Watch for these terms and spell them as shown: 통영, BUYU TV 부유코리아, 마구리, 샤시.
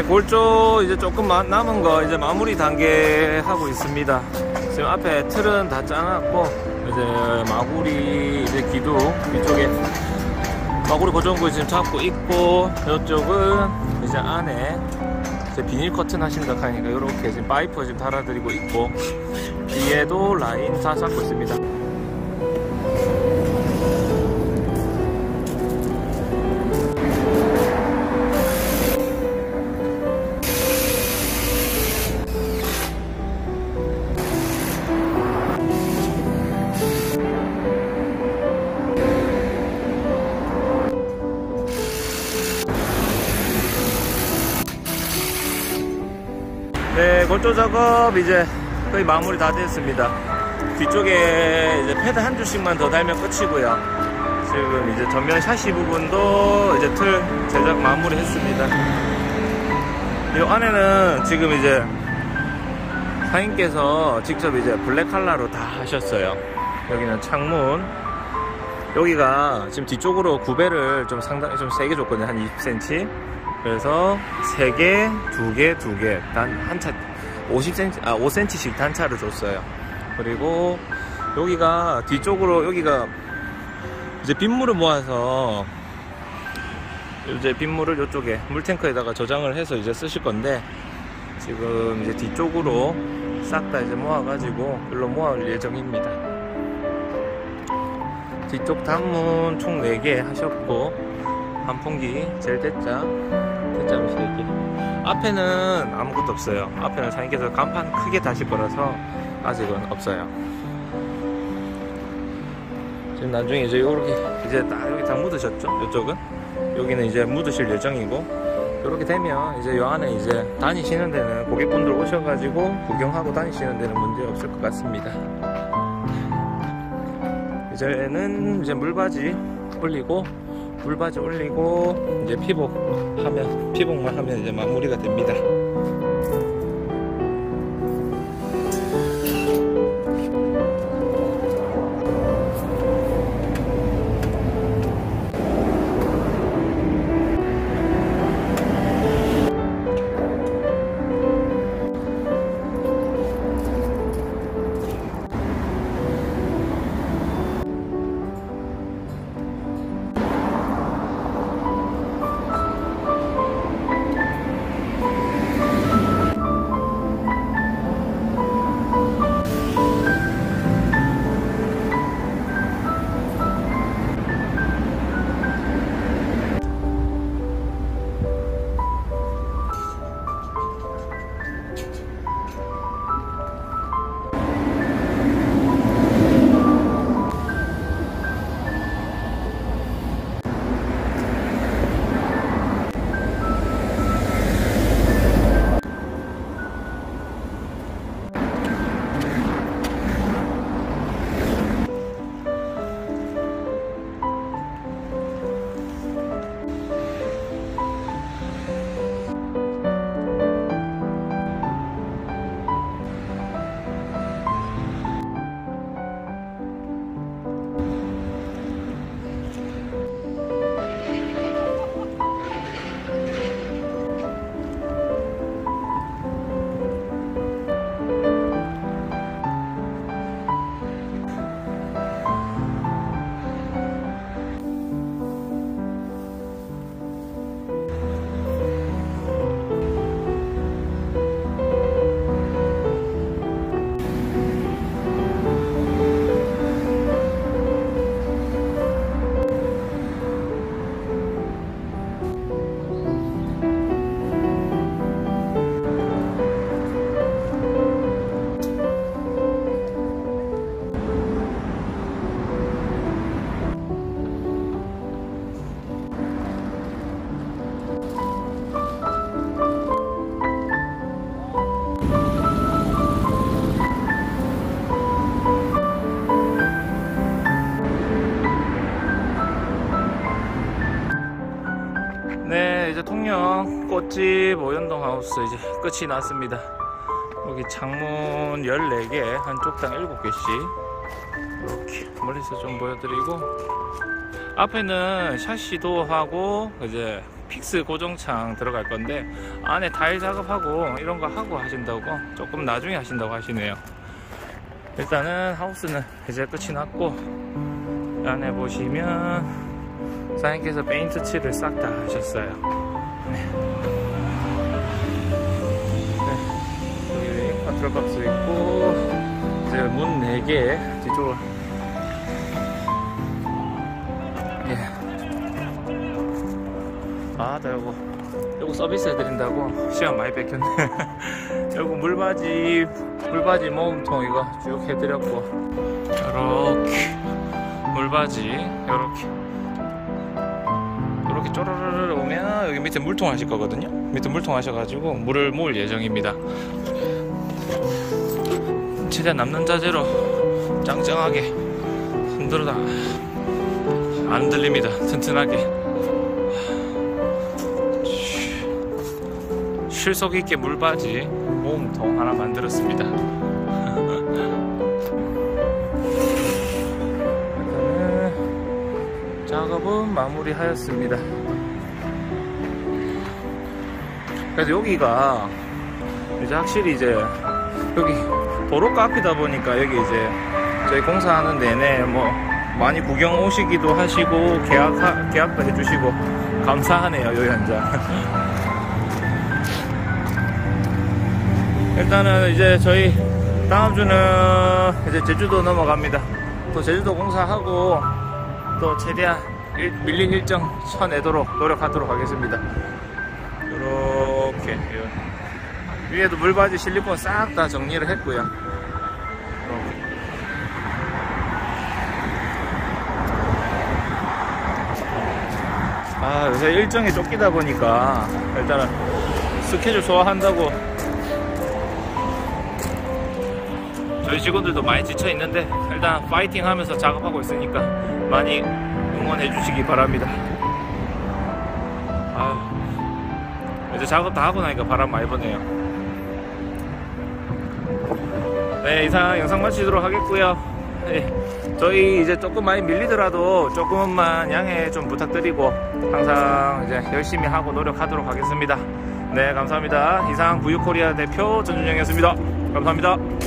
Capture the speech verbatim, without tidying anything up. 네, 골조 이제 조금만 남은 거 이제 마무리 단계 하고 있습니다. 지금 앞에 틀은 다 짜놨고 이제 마구리 이제 기둥 이쪽에 마구리 고정구 지금 잡고 있고, 이쪽은 이제 안에 이제 비닐 커튼 하신다 하니까 이렇게 지금 파이프 지금 달아드리고 있고, 뒤에도 라인 다 잡고 있습니다. 네, 골조 작업 이제 거의 마무리 다 됐습니다. 뒤쪽에 이제 패드 한 줄씩만 더 달면 끝이고요. 지금 이제 전면 샤시 부분도 이제 틀 제작 마무리 했습니다. 이 안에는 지금 이제 사인께서 직접 이제 블랙 칼라로 다 하셨어요. 여기는 창문, 여기가 지금 뒤쪽으로 구배를 좀 상당히 좀 세게 줬거든요. 한 이십 센티미터. 그래서 세 개, 두 개, 두 개 단 한 차 오십 센티미터, 아 오 센티미터씩 단차를 줬어요. 그리고 여기가 뒤쪽으로, 여기가 이제 빗물을 모아서 이제 빗물을 이쪽에 물탱크에다가 저장을 해서 이제 쓰실 건데, 지금 이제 뒤쪽으로 싹 다 이제 모아가지고 일로 모아올 예정입니다. 뒤쪽 단문 총 네 개 하셨고, 반풍기, 젤대자, 대자 세 개. 앞에는 아무것도 없어요. 앞에는 사장님께서 간판 크게 다실 거라서 아직은 없어요. 지금 나중에 이제 요렇게 이제 딱 여기 다 묻으셨죠? 이쪽은 여기는 이제 묻으실 예정이고, 요렇게 되면 이제 요 안에 이제 다니시는 데는 고객분들 오셔가지고 구경하고 다니시는 데는 문제 없을 것 같습니다. 이제는 이제 물바지 올리고. 물바지 올리고 이제 피복 하면 피복만 하면 이제 마무리가 됩니다. 네, 이제 통영 꽃집 오연동 하우스 이제 끝이 났습니다. 여기 창문 열네 개, 한쪽당 일곱 개씩 이렇게 멀리서 좀 보여드리고, 앞에는 샤시도 하고 이제 픽스 고정창 들어갈 건데 안에 타일 작업하고 이런 거 하고 하신다고, 조금 나중에 하신다고 하시네요. 일단은 하우스는 이제 끝이 났고, 안에 보시면 사장님께서 페인트 칠을 싹 다 하셨어요. 네. 네. 여기 컨트롤 박스 있고, 이제 문 네 개 뒤쪽으로, 아, 나 요거, 요거 서비스 해드린다고 시간 많이 뺏겼네. 요거 물받이, 물받이 모음통 이거 쭉 해드렸고, 요렇게, 물받이, 요렇게, 요렇게 쪼르르르 오면 여기 밑에 물통 하실 거거든요. 밑에 물통 하셔가지고 물을 모을 예정입니다. 최대한 남는 자재로 짱짱하게 흔들어다. 안 들립니다. 튼튼하게. 실속 있게 물받이 모음통 하나 만들었습니다. 일단은 작업은 마무리하였습니다. 그래서 여기가 이제 확실히 이제 여기 도로가 앞이다 보니까 여기 이제 저희 공사하는 내내 뭐 많이 구경 오시기도 하시고 계약 계약도 해주시고 감사하네요, 요 현장. 일단은 이제 저희 다음 주는 이제 제주도 넘어갑니다. 또 제주도 공사하고 또 최대한 일, 밀린 일정 쳐내도록 노력하도록 하겠습니다. 이렇게 위에도 물받이 실리콘 싹 다 정리를 했고요. 아, 요새 일정이 쫓기다 보니까 일단은 스케줄 소화한다고 저희 직원들도 많이 지쳐있는데 일단 파이팅 하면서 작업하고 있으니까 많이 응원해 주시기 바랍니다. 아유, 이제 작업 다 하고 나니까 바람 많이 부네요. 네, 이상 영상 마치도록 하겠고요. 네, 저희 이제 조금 많이 밀리더라도 조금만 양해 좀 부탁드리고 항상 이제 열심히 하고 노력하도록 하겠습니다. 네, 감사합니다. 이상 부유코리아 대표 전준영이었습니다. 감사합니다.